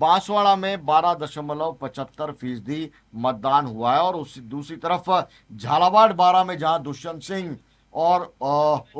बांसवाड़ा में 12.75% मतदान हुआ है। और उस दूसरी तरफ झालावाड़-बारां में जहां दुष्यंत सिंह और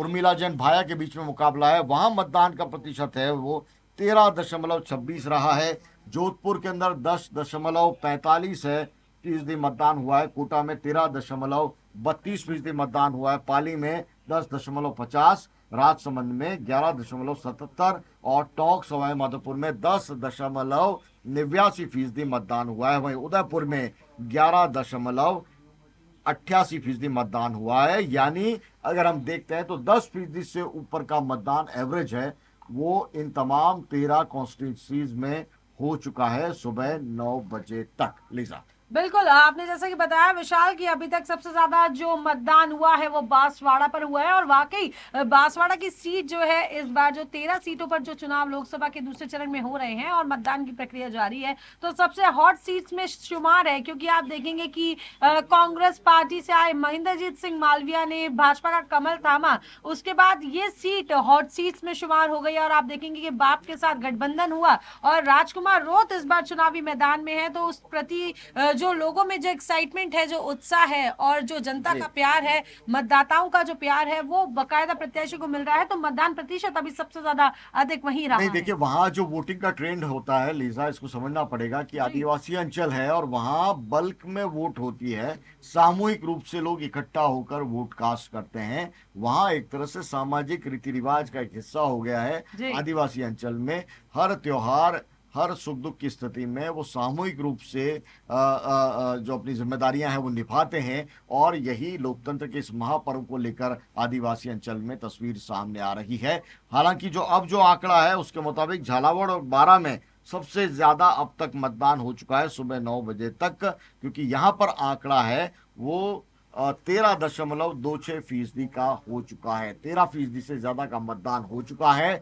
उर्मिला जैन भाया के बीच में मुकाबला है, वहां मतदान का प्रतिशत है वो 13.26 रहा है। जोधपुर के अंदर 10.45 फीसदी मतदान हुआ है। कोटा में 13.32 फीसदी मतदान हुआ है। पाली में 10.50, राजसमंद में 11.77 और टोंक सवाई माधोपुर में 10.89 फीसदी मतदान हुआ है। वहीं उदयपुर में 11.88 फीसदी मतदान हुआ है। यानी अगर हम देखते हैं तो 10 फीसदी से ऊपर का मतदान एवरेज है वो इन तमाम 13 कॉन्स्टिट्यूंसीज में हो चुका है सुबह 9 बजे तक। लीजा, बिल्कुल आपने जैसा कि बताया विशाल कि अभी तक सबसे ज्यादा जो मतदान हुआ है वो बांसवाड़ा पर हुआ है। और वाकई बांसवाड़ा की सीट जो है इस बार जो 13 सीटों पर जो चुनाव लोकसभा के दूसरे चरण में हो रहे हैं और मतदान की प्रक्रिया जारी है, तो सबसे हॉट सीट्स में शुमार है। क्योंकि आप देखेंगे कि कांग्रेस पार्टी से आए महेंद्रजीत सिंह मालविया ने भाजपा का कमल थामा, उसके बाद ये सीट हॉट सीट्स में शुमार हो गई। और आप देखेंगे कि बाप के साथ गठबंधन हुआ और राजकुमार रोथ इस बार चुनावी मैदान में है, तो उस प्रति जो लोगों में जो एक्साइटमेंट है, जो उत्साह है और जो जनता का प्यार है, मतदाताओं का जो प्यार है वो बकायदा प्रत्याशी को मिल रहा है। तो मतदान प्रतिशत अभी सबसे ज्यादा अधिक वहीं रहा है। देखिए वहाँ जो वोटिंग का ट्रेंड होता है लीजा, इसको समझना पड़ेगा कि आदिवासी अंचल है और वहाँ बल्क में वोट होती है, सामूहिक रूप से लोग इकट्ठा होकर वोट कास्ट करते हैं। वहाँ एक तरह से सामाजिक रीति रिवाज का एक हिस्सा हो गया है। आदिवासी अंचल में हर त्योहार, हर सुख दुख की स्थिति में वो सामूहिक रूप से जो अपनी जिम्मेदारियां हैं वो निभाते हैं। और यही लोकतंत्र के इस महापर्व को लेकर आदिवासी अंचल में तस्वीर सामने आ रही है। हालांकि जो अब जो आंकड़ा है उसके मुताबिक झालावाड़ और बारां में सबसे ज़्यादा अब तक मतदान हो चुका है सुबह 9 बजे तक, क्योंकि यहाँ पर आंकड़ा है वो 13.26% का हो चुका है। 13% से ज़्यादा का मतदान हो चुका है।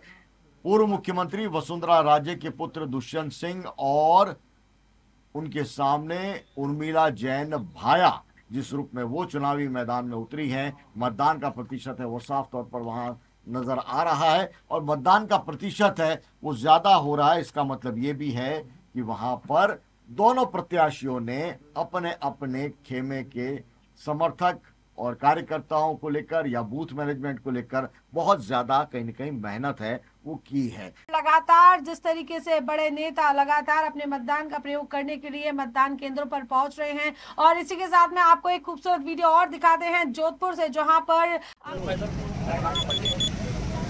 पूर्व मुख्यमंत्री वसुंधरा राजे के पुत्र दुष्यंत सिंह और उनके सामने उर्मिला जैन भाया, जिस रूप में वो चुनावी मैदान में उतरी हैं, मतदान का प्रतिशत है वो साफ तौर पर वहां नजर आ रहा है। और मतदान का प्रतिशत है वो ज्यादा हो रहा है। इसका मतलब ये भी है कि वहां पर दोनों प्रत्याशियों ने अपने अपने खेमे के समर्थक और कार्यकर्ताओं को लेकर या बूथ मैनेजमेंट को लेकर बहुत ज्यादा कहीं न कहीं मेहनत है वो की है। लगातार जिस तरीके से बड़े नेता लगातार अपने मतदान का प्रयोग करने के लिए मतदान केंद्रों पर पहुंच रहे हैं। और इसी के साथ में आपको एक खूबसूरत वीडियो और दिखाते हैं जोधपुर से, जहां पर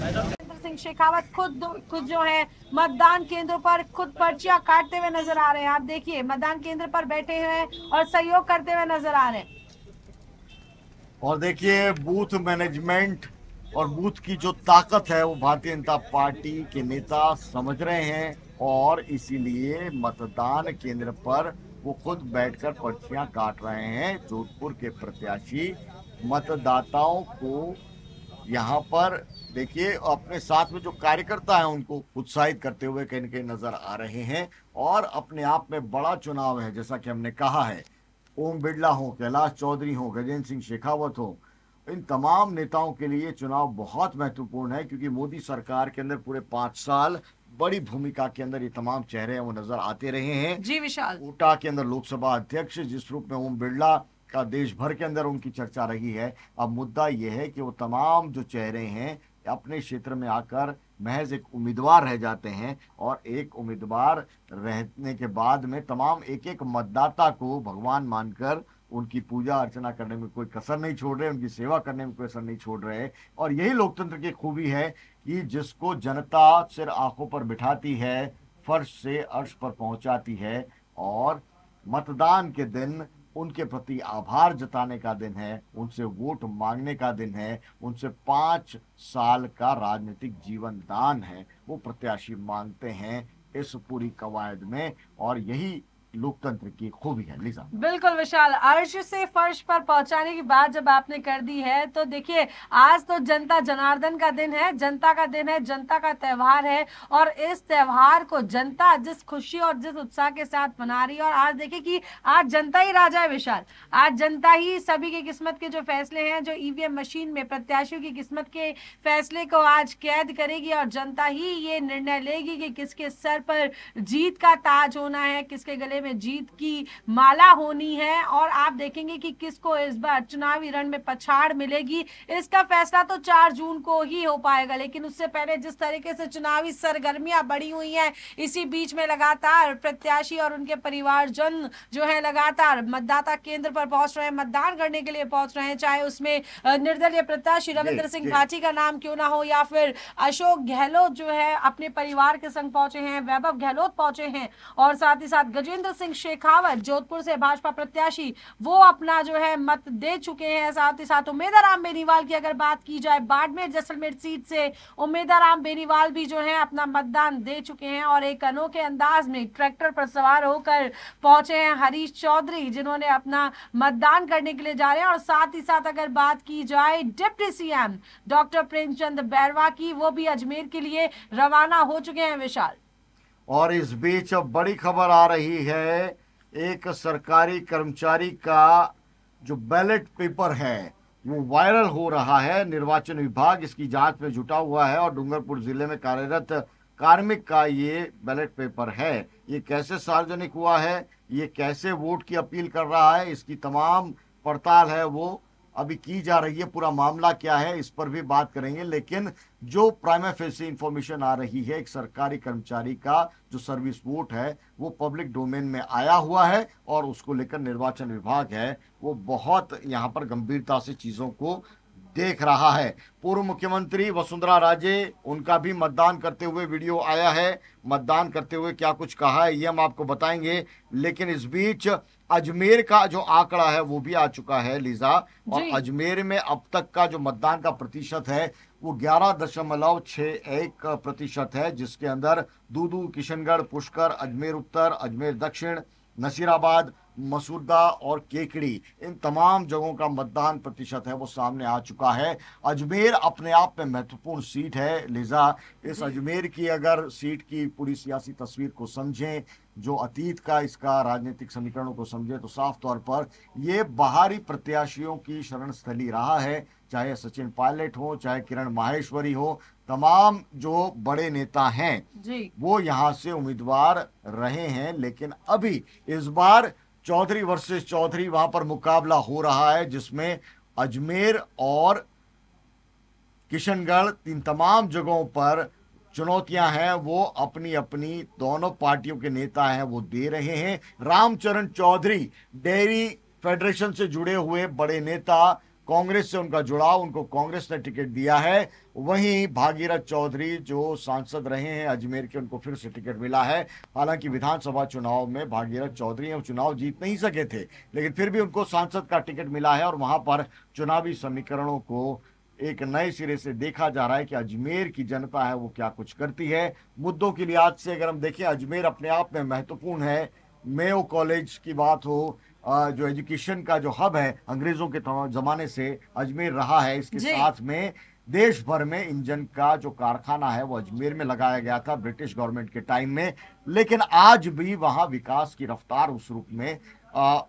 रविंद्र सिंह शेखावत खुद जो है मतदान केंद्रों पर खुद पर्चियां काटते हुए नजर आ रहे हैं। आप देखिए मतदान केंद्र पर बैठे हुए और सहयोग करते हुए नजर आ रहे हैं। और देखिए बूथ मैनेजमेंट और बूथ की जो ताकत है वो भारतीय जनता पार्टी के नेता समझ रहे हैं और इसीलिए मतदान केंद्र पर वो खुद बैठकर पर्चियां काट रहे हैं। जोधपुर के प्रत्याशी मतदाताओं को यहाँ पर देखिए अपने साथ में जो कार्यकर्ता हैं उनको उत्साहित करते हुए कहीं न कहीं नजर आ रहे हैं। और अपने आप में बड़ा चुनाव है, जैसा कि हमने कहा है। ओम बिड़ला हो, कैलाश चौधरी हो, गजेंद्र सिंह शेखावत हो, इन तमाम नेताओं के लिए चुनाव बहुत महत्वपूर्ण है, क्योंकि मोदी सरकार के अंदर पूरे 5 साल बड़ी भूमिका के अंदर ये तमाम चेहरे हैं वो नजर आते रहे हैं। जी विशाल, कोटा के अंदर लोकसभा अध्यक्ष जिस रूप में ओम बिड़ला का देश भर के अंदर उनकी चर्चा रही है। अब मुद्दा ये है कि वो तमाम जो चेहरे हैं अपने क्षेत्र में आकर महज एक उम्मीदवार रह जाते हैं और एक उम्मीदवार रहने के बाद में तमाम एक एक मतदाता को भगवान मानकर उनकी पूजा अर्चना करने में कोई कसर नहीं छोड़ रहे, उनकी सेवा करने में कोई कसर नहीं छोड़ रहे। और यही लोकतंत्र की खूबी है कि जिसको जनता सिर आंखों पर बिठाती है, फर्श से अर्श पर पहुंचाती है। और मतदान के दिन उनके प्रति आभार जताने का दिन है, उनसे वोट मांगने का दिन है, उनसे 5 साल का राजनीतिक जीवन दान है वो प्रत्याशी मांगते हैं इस पूरी कवायद में। और यही लोकतंत्र की खूबी है। बिल्कुल विशाल, अर्श से फर्श पर पहुंचाने की बात जब आपने कर दी है तो देखिए आज तो जनता जनार्दन का दिन है, जनता का दिन है, जनता का त्यौहार है और इस त्यौहार को जनता जिस खुशी और जिस उत्साह के साथ मना रही है और आज देखिए कि आज जनता ही राजा है विशाल, आज जनता ही सभी की किस्मत के जो फैसले हैं, जो ईवीएम मशीन में प्रत्याशियों की किस्मत के फैसले को आज कैद करेगी और जनता ही ये निर्णय लेगी कि किसके सर पर जीत का ताज होना है, किसके गले में जीत की माला होनी है और आप देखेंगे कि किसको इस बार चुनावी रण में पछाड़ मिलेगी। इसका फैसला तो 4 जून को ही हो पाएगा, लेकिन उससे पहले जिस तरीके से चुनावी सरगर्मियां बढ़ी हुई हैं, इसी बीच में लगातार प्रत्याशी और उनके परिवारजन जो है लगातार मतदाता केंद्र पर पहुंच रहे हैं, मतदान करने के लिए पहुंच रहे हैं, चाहे उसमें निर्दलीय प्रत्याशी रविंद्र सिंह भाटी का नाम क्यों ना हो या फिर अशोक गहलोत जो है अपने परिवार के संग पहुंचे हैं, वैभव गहलोत पहुंचे हैं और साथ ही साथ गजेंद्र सिंह शेखावत जोधपुर से भाजपा प्रत्याशी वो अपना जो है मत दे चुके हैं। साथ ही साथ उमेदाराम बेनिवाल की अगर बात की जाए बाड़मेर जैसलमेर सीट से उमेदाराम बेनिवाल भी जो है अपना मतदान दे चुके हैं और एक अनोखे अंदाज में ट्रैक्टर पर सवार होकर पहुंचे हैं हरीश चौधरी जिन्होंने अपना मतदान करने के लिए जा रहे हैं और साथ ही साथ अगर बात की जाए deputy CM doctor Premchand Bairwa की, वो भी अजमेर के लिए रवाना हो चुके हैं विशाल। और इस बीच अब बड़ी खबर आ रही है, एक सरकारी कर्मचारी का जो बैलेट पेपर है वो वायरल हो रहा है, निर्वाचन विभाग इसकी जांच में जुटा हुआ है और डूंगरपुर जिले में कार्यरत कार्मिक का ये बैलेट पेपर है। ये कैसे सार्वजनिक हुआ है, ये कैसे वोट की अपील कर रहा है, इसकी तमाम पड़ताल है वो अभी की जा रही है, पूरा मामला क्या है इस पर भी बात करेंगे। लेकिन जो प्राइमा फेसी इंफॉर्मेशन आ रही है, एक सरकारी कर्मचारी का जो सर्विस वोट है वो पब्लिक डोमेन में आया हुआ है और उसको लेकर निर्वाचन विभाग है वो बहुत यहाँ पर गंभीरता से चीज़ों को देख रहा है। पूर्व मुख्यमंत्री वसुंधरा राजे, उनका भी मतदान करते हुए वीडियो आया है, मतदान करते हुए क्या कुछ कहा है ये हम आपको बताएंगे। लेकिन इस बीच अजमेर का जो आंकड़ा है वो भी आ चुका है लीजा, और अजमेर में अब तक का जो मतदान का प्रतिशत है वो 11.61% है, जिसके अंदर दूदू, किशनगढ़, पुष्कर, अजमेर उत्तर, अजमेर दक्षिण, नसीराबाद, मसूदा और केकड़ी, इन तमाम जगहों का मतदान प्रतिशत है वो सामने आ चुका है। अजमेर अपने आप में महत्वपूर्ण सीट है लिजा, इस अजमेर की अगर सीट की पूरी सियासी तस्वीर को समझें, जो अतीत का इसका राजनीतिक समीकरणों को समझें तो साफ तौर पर ये बाहरी प्रत्याशियों की शरणस्थली रहा है, चाहे सचिन पायलट हो, चाहे किरण माहेश्वरी हो, तमाम जो बड़े नेता हैं वो यहाँ से उम्मीदवार रहे हैं। लेकिन अभी इस बार चौधरी वर्सेस चौधरी वहां पर मुकाबला हो रहा है, जिसमें अजमेर और किशनगढ़, इन तमाम जगहों पर चुनौतियां हैं वो अपनी अपनी दोनों पार्टियों के नेता हैं वो दे रहे हैं। रामचरण चौधरी डेयरी फेडरेशन से जुड़े हुए बड़े नेता, कांग्रेस से उनका जुड़ाव, उनको कांग्रेस ने टिकट दिया है। वहीं भागीरथ चौधरी जो सांसद रहे हैं अजमेर के, उनको फिर से टिकट मिला है। हालांकि विधानसभा चुनाव में भागीरथ चौधरी वो चुनाव जीत नहीं सके थे, लेकिन फिर भी उनको सांसद का टिकट मिला है और वहां पर चुनावी समीकरणों को एक नए सिरे से देखा जा रहा है कि अजमेर की जनता है वो क्या कुछ करती है। मुद्दों के लिहाज से अगर हम देखें, अजमेर अपने आप में महत्वपूर्ण है। मेयो कॉलेज की बात हो, जो एजुकेशन का जो हब है अंग्रेजों के जमाने से अजमेर रहा है, इसके साथ में देश भर में इंजन का जो कारखाना है वो अजमेर में लगाया गया था ब्रिटिश गवर्नमेंट के टाइम में, लेकिन आज भी वहाँ विकास की रफ्तार उस रूप में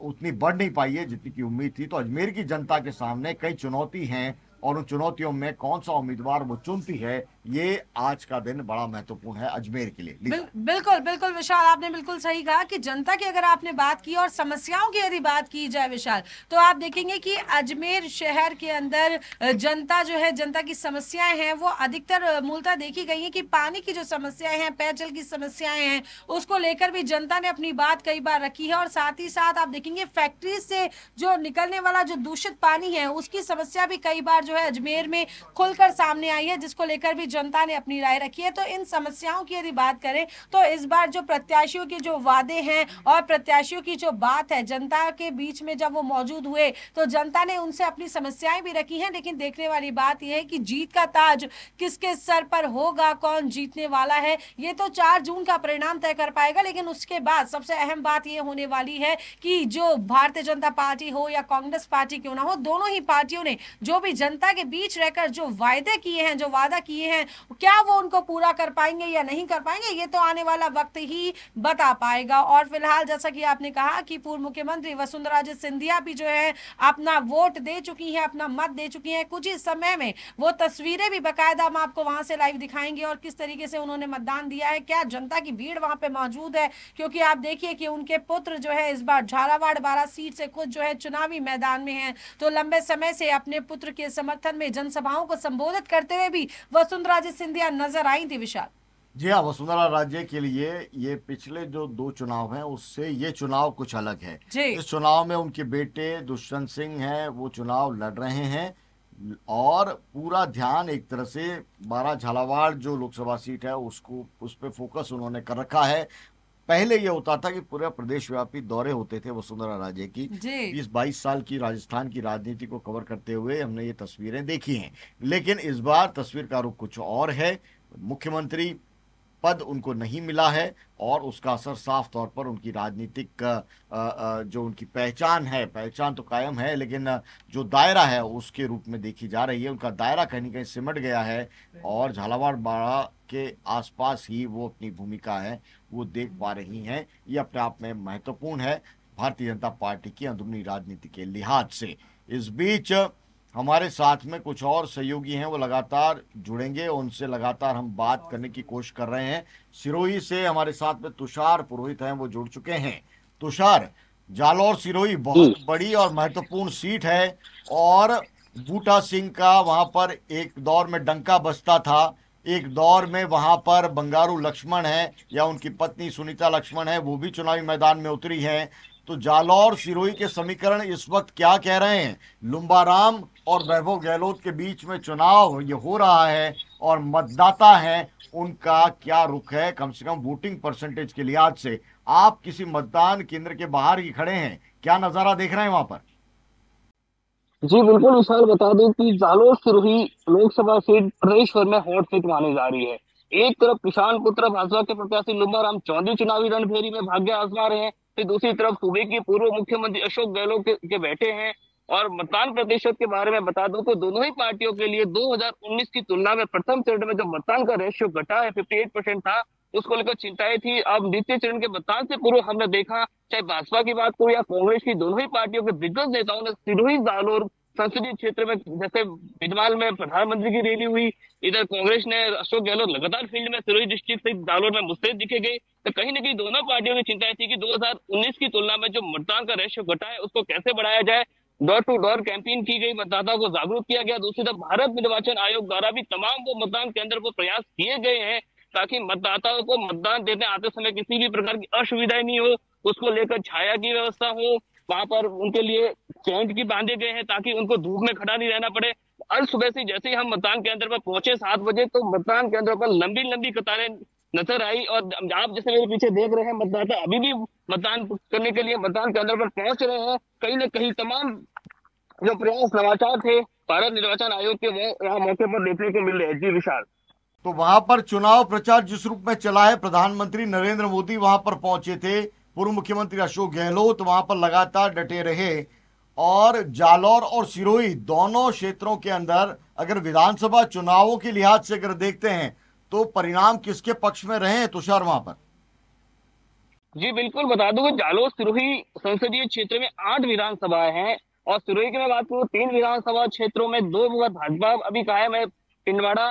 उतनी बढ़ नहीं पाई है जितनी की उम्मीद थी। तो अजमेर की जनता के सामने कई चुनौती हैं और उन चुनौतियों में कौन सा उम्मीदवार वो चुनती है, ये आज का दिन बड़ा महत्वपूर्ण है अजमेर के लिए। बिल्कुल विशाल, आपने बिल्कुल सही कहा कि जनता की अगर आपने बात की और समस्याओं की यदि बात की जाए विशाल, तो आप देखेंगे कि अजमेर शहर के अंदर जनता जो है, जनता की समस्याएं हैं वो अधिकतर मूलतः देखी गई है कि पानी की जो समस्याएं हैं, पेयजल की समस्याएं हैं, उसको लेकर भी जनता ने अपनी बात कई बार रखी है। और साथ ही साथ आप देखेंगे फैक्ट्री से जो निकलने वाला जो दूषित पानी है उसकी समस्या भी कई बार जो है अजमेर में खुलकर सामने आई है, जिसको लेकर भी जनता ने अपनी राय रखी है। तो इन समस्याओं की यदि बात करें तो इस बार जो प्रत्याशियों के जो वादे हैं और प्रत्याशियों की जो बात है, जनता के बीच में जब वो मौजूद हुए तो जनता ने उनसे अपनी समस्याएं भी रखी हैं, लेकिन देखने वाली बात यह है कि जीत का ताज किसके सर पर होगा, कौन जीतने वाला है, ये तो 4 जून का परिणाम तय कर पाएगा। लेकिन उसके बाद सबसे अहम बात यह होने वाली है कि जो भारतीय जनता पार्टी हो या कांग्रेस पार्टी क्यों ना हो, दोनों ही पार्टियों ने जो भी जनता के बीच रहकर जो वायदे किए हैं, जो वादा किए हैं, क्या वो उनको पूरा कर पाएंगे या नहीं कर पाएंगे, ये तो आने वाला वक्त ही बता पाएगा। और फिलहाल जैसा कि आपने कहा कि पूर्व मुख्यमंत्री वसुंधरा राजे सिंधिया भी जो है अपना वोट दे चुकी हैं, अपना मत दे चुकी हैं। कुछ ही समय में वो तस्वीरें भी बकायदा हम आपको वहां से लाइव दिखाएंगे और किस तरीके से उन्होंने मतदान दिया है, क्या जनता की भीड़ वहां पे मौजूद है, क्योंकि आप देखिए कि उनके पुत्र जो है इस बार झालावाड़-बारां सीट से खुद जो है चुनावी मैदान में है। तो लंबे समय से अपने पुत्र के समर्थन में जनसभाओं को संबोधित करते हुए भी वसुंधरा राजे सिंधिया नजर आई थी। विशाल जी हाँ, वसुंधरा राजे के लिए ये पिछले जो 2 चुनाव हैं उससे ये चुनाव कुछ अलग है। इस चुनाव में उनके बेटे दुष्यंत सिंह हैं, वो चुनाव लड़ रहे हैं और पूरा ध्यान एक तरह से 12 झालावाड़ जो लोकसभा सीट है उसको, उस पर फोकस उन्होंने कर रखा है। पहले ये होता था कि पूरा प्रदेशव्यापी दौरे होते थे वसुंधरा राजे की, 20-22 साल की राजस्थान की राजनीति को कवर करते हुए हमने ये तस्वीरें देखी हैं। लेकिन इस बार तस्वीर का रुख कुछ और है। मुख्यमंत्री पद उनको नहीं मिला है और उसका असर साफ तौर पर उनकी राजनीतिक जो उनकी पहचान है, पहचान तो कायम है लेकिन जो दायरा है उसके रूप में देखी जा रही है। उनका दायरा कहीं ना कहीं सिमट गया है और झालावाड़-बारां के आसपास ही वो अपनी भूमिका है वो देख पा रही हैं। ये अपने आप में महत्वपूर्ण है भारतीय जनता पार्टी की अंदरूनी राजनीति के लिहाज से। इस बीच हमारे साथ में कुछ और सहयोगी हैं, वो लगातार जुड़ेंगे, उनसे लगातार हम बात करने की कोशिश कर रहे हैं। सिरोही से हमारे साथ में तुषार पुरोहित हैं, वो जुड़ चुके हैं। तुषार, जालौर सिरोही बहुत बड़ी और महत्वपूर्ण सीट है और बूटा सिंह का वहां पर एक दौर में डंका बजता था। एक दौर में वहां पर बंगारू लक्ष्मण है या उनकी पत्नी सुनीता लक्ष्मण है, वो भी चुनावी मैदान में उतरी है। तो जालौर सिरोही के समीकरण इस वक्त क्या कह रहे हैं? लुम्बाराम और वैभव गहलोत के बीच में चुनाव ये हो रहा है और मतदाता हैं उनका क्या रुख है, कम से कम वोटिंग परसेंटेज के लिहाज से? आप किसी मतदान केंद्र के बाहर ही खड़े हैं, क्या नजारा देख रहे हैं वहां पर? जी बिल्कुल विशाल, बता दूं कि जालौर सिरोही लोकसभा सीट प्रदेश भर में हॉट सीट मानी जा रही है। एक तरफ किसान पुत्र भाजपा के प्रत्याशी लुम्बाराम चौधरी चुनावी रणभेरी में भाग्य आजमा रहे हैं, फिर दूसरी तरफ सूबे के पूर्व मुख्यमंत्री अशोक गहलोत के बेटे हैं। और मतदान प्रतिशत के बारे में बता दूं तो दोनों ही पार्टियों के लिए 2019 की तुलना में प्रथम चरण में जो मतदान का रेशियो घटा है, 58% था, उसको लेकर चिंताएं थी। अब द्वितीय चरण के मतदान से पूर्व हमने देखा, चाहे भाजपा की बात करो या कांग्रेस की, दोनों ही पार्टियों के दिग्गज नेताओं ने सिरोही जालौर संसदीय क्षेत्र में, जैसे बिजवाल में प्रधानमंत्री की रैली हुई, इधर कांग्रेस ने अशोक गहलोत लगातार फील्ड में सिरोही डिस्ट्रिक्ट से जालौर में मुस्तैद दिखे गए। तो कहीं ना कहीं दोनों पार्टियों की चिंताएं थी कि 2019 की तुलना में जो मतदान का रेशियो घटा है उसको कैसे बढ़ाया जाए। डोर टू डोर कैंपेन की गई, मतदाताओं को जागरूक किया गया। दूसरी तरफ भारत निर्वाचन आयोग द्वारा भी तमाम वो मतदान केंद्र को प्रयास किए गए हैं ताकि मतदाताओं को मतदान देने आते समय किसी भी प्रकार की असुविधा नहीं हो, उसको लेकर छाया की व्यवस्था हो, वहां पर उनके लिए टेंट की बांधे गए हैं ताकि उनको धूप में खड़ा नहीं रहना पड़े। और सुबह से जैसे ही हम मतदान केंद्र पर पहुंचे 7 बजे तो मतदान केंद्रों पर लंबी लंबी कतारें नजर आई और आप जैसे मेरे पीछे देख रहे हैं मतदाता अभी भी मतदान करने के लिए मतदान केंद्र पर पहुंच रहे हैं। कहीं ना कहीं तमाम जो प्रयास नवाचार थे भारत निर्वाचन आयोग के, वो यहाँ मौके पर देखने को मिल रहे हैं। जी विशाल, तो वहां पर चुनाव प्रचार जिस रूप में चला है, प्रधानमंत्री नरेंद्र मोदी वहां पर पहुंचे थे, पूर्व मुख्यमंत्री अशोक गहलोत वहां पर लगातार डटे रहे और जालौर और सिरोही दोनों क्षेत्रों के अंदर अगर विधानसभा चुनावों के लिहाज से अगर देखते हैं तो परिणाम किसके पक्ष में रहे हैं तुषार वहां पर? जी बिल्कुल, बता दूं जालौर सिरोही संसदीय क्षेत्र में 8 विधानसभा हैं और सिरोही की मैं बात करूँ 3 विधानसभा क्षेत्रों में 2 बार भाजपा अभी कायम है। पिंडवाड़ा,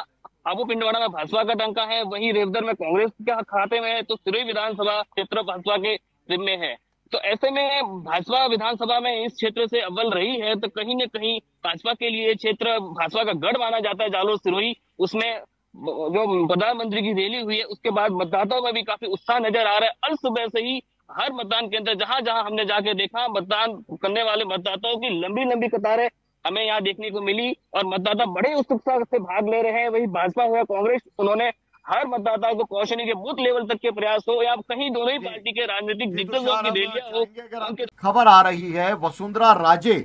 आबू पिंडवाड़ा में भाजपा का डंका है, वहीं रेवदर में कांग्रेस के खाते में है, तो सिरोही विधानसभा क्षेत्र भाजपा के जिम्मे है। तो ऐसे में भाजपा विधानसभा में इस क्षेत्र से अव्वल रही है। तो कहीं ना कहीं भाजपा के लिए क्षेत्र भाजपा का गढ़ माना जाता है जालौर सिरोही। उसमें जो प्रधानमंत्री की रैली हुई है उसके बाद मतदाताओं में भी काफी उत्साह नजर आ रहा है। अल सुबह से ही हर मतदान केंद्र जहां जहां हमने जाके देखा मतदान करने वाले मतदाताओं की लंबी लंबी कतारें हमें यहाँ देखने को मिली और मतदाता बड़े उत्सुकता से भाग ले रहे हैं। वही भाजपा या कांग्रेस, उन्होंने हर मतदाता को पहुंचने के बूथ लेवल तक के प्रयास हो या कहीं दोनों ही पार्टी के राजनीतिक दिग्गजों की दिग्गज। खबर आ रही है वसुंधरा राजे,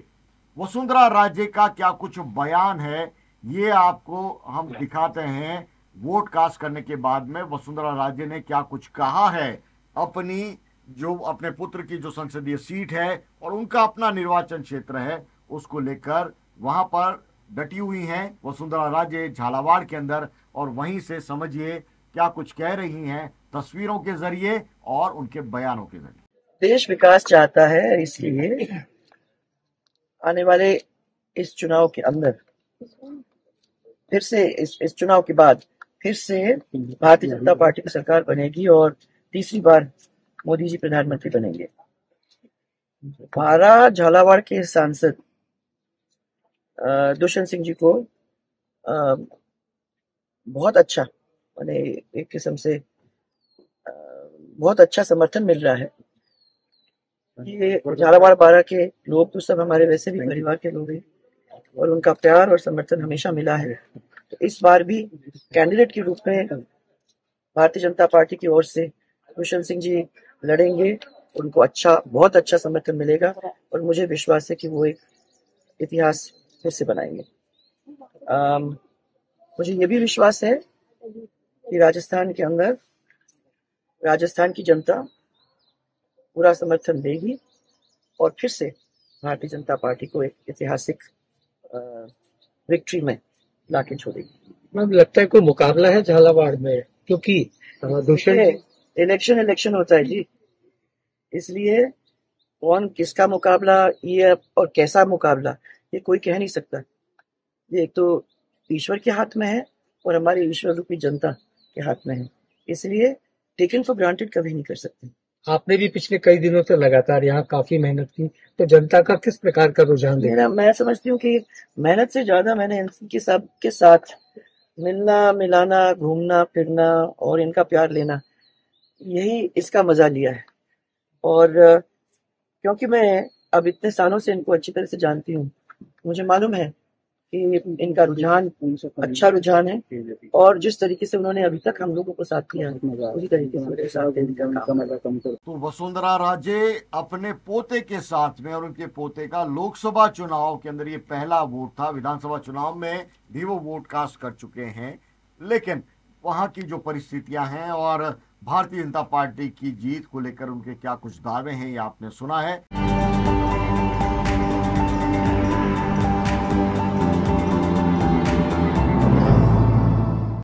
वसुंधरा राजे का क्या कुछ बयान है ये आपको हम दिखाते हैं। वोट कास्ट करने के बाद में वसुंधरा राजे ने क्या कुछ कहा है अपनी जो अपने पुत्र की जो संसदीय सीट है और उनका अपना निर्वाचन क्षेत्र है उसको लेकर वहां पर डटी हुई हैं वसुंधरा राजे झालावाड़ के अंदर। और वहीं से समझिए क्या कुछ कह रही हैं तस्वीरों के जरिए और उनके बयानों के जरिए। देश विकास चाहता है, इसलिए आने वाले इस चुनाव के अंदर फिर से इस चुनाव के बाद फिर से भारतीय जनता पार्टी की सरकार बनेगी और तीसरी बार मोदी जी प्रधानमंत्री बनेंगे। 12 झालावाड़ के सांसद दुष्यंत सिंह जी को बहुत अच्छा माने एक किस्म से बहुत अच्छा समर्थन मिल रहा है। ये झालावाड़-बारां के लोग तो सब हमारे वैसे भी परिवार के लोग हैं और उनका प्यार और समर्थन हमेशा मिला है। तो इस बार भी कैंडिडेट के रूप में भारतीय जनता पार्टी की ओर से दुष्यंत सिंह जी लड़ेंगे, उनको अच्छा बहुत अच्छा समर्थन मिलेगा और मुझे विश्वास है कि वो एक इतिहास फिर से बनाएंगे। मुझे ये भी विश्वास है कि राजस्थान के अंदर राजस्थान की जनता पूरा समर्थन देगी और फिर से भारतीय जनता पार्टी को एक ऐतिहासिक विक्ट्री में लाके छोड़ेगी। मैम लगता है कोई मुकाबला है झालावाड़ में, क्योंकि इलेक्शन होता है जी, इसलिए कौन किसका मुकाबला ये और कैसा मुकाबला ये कोई कह नहीं सकता। ये एक तो ईश्वर के हाथ में है और हमारी ईश्वर रूपी जनता के हाथ में है, इसलिए टेकन फॉर ग्रांटेड कभी नहीं कर सकते। आपने भी पिछले कई दिनों से लगातार यहाँ काफी मेहनत की, तो जनता का किस प्रकार का रुझान देखा? मैं समझती हूँ कि मेहनत से ज्यादा मैंने इनके सब के साथ मिलना मिलाना घूमना फिरना और इनका प्यार लेना, यही इसका मजा लिया है। और क्योंकि मैं अब इतने सालों से इनको अच्छी तरह से जानती हूँ, मुझे मालूम है कि इनका रुझान अच्छा रुझान है और जिस तरीके से उन्होंने अभी तक हम लोगों को साथ किया उसी तरीके से साथ। तो वसुंधरा राजे अपने पोते के साथ में, और उनके पोते का लोकसभा चुनाव के अंदर ये पहला वोट था, विधानसभा चुनाव में भी वो वोट कास्ट कर चुके हैं, लेकिन वहाँ की जो परिस्थितियाँ हैं और भारतीय जनता पार्टी की जीत को लेकर उनके क्या कुछ दावे हैं ये आपने सुना है।